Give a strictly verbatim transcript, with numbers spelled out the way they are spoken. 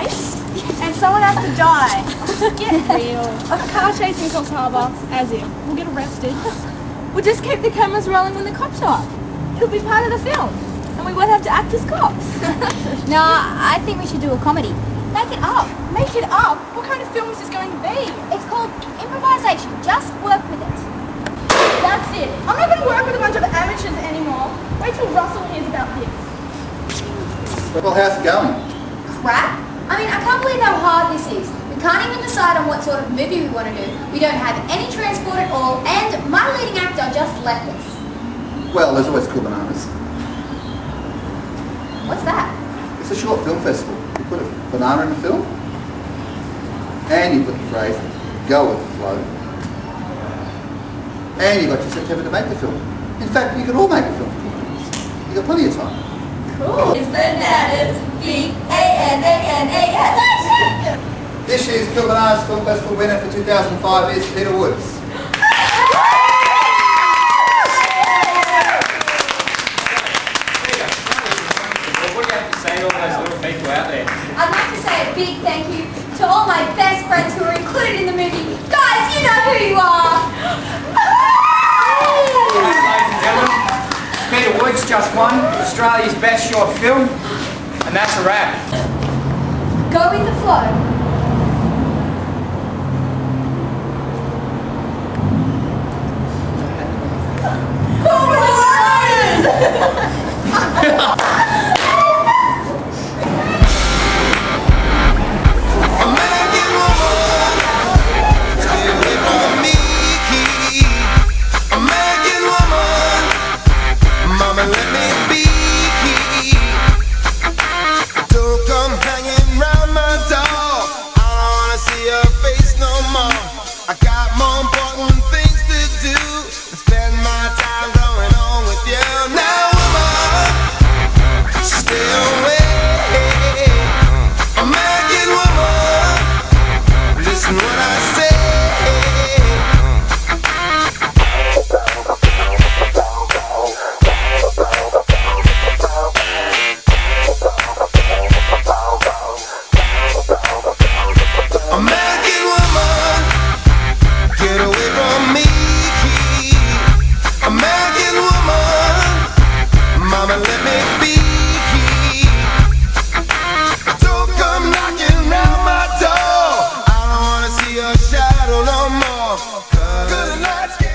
race and someone has to die. Get real. A car chase in Coffs Harbour, as if. We'll get arrested. We'll just keep the cameras rolling when the cops are up. It'll be part of the film. And we won't have to act as cops. No, I think we should do a comedy. Make it up. Make it up? What kind of film is this going to be? It's called Improvisation. Just work with it. That's it. I'm not going to work with a bunch of amateurs anymore. Wait till Russell hears about this. Well, how's it going? Crap. I mean, I can't believe how hard this is. We can't even decide on what sort of movie we want to do. We don't have any transport at all, and my leading actor just left us. Well, there's always Cool Bananas. What's that? It's a short film festival. You put a banana in the film, and you put the phrase, go with the flow, and you've got to September to make the film. In fact, you can all make a film for twenty minutes. You've got plenty of time. Cool. It's bananas, B A N A N A S. This year's Cool Bananas Film Festival winner for two thousand five is Peter Woods. I'd like to say a big thank you to all my best friends who were included in the movie. Guys, you know who you are! Peter Woods just won Australia's Best Short Film, and that's a wrap. Go with the flow. Good night.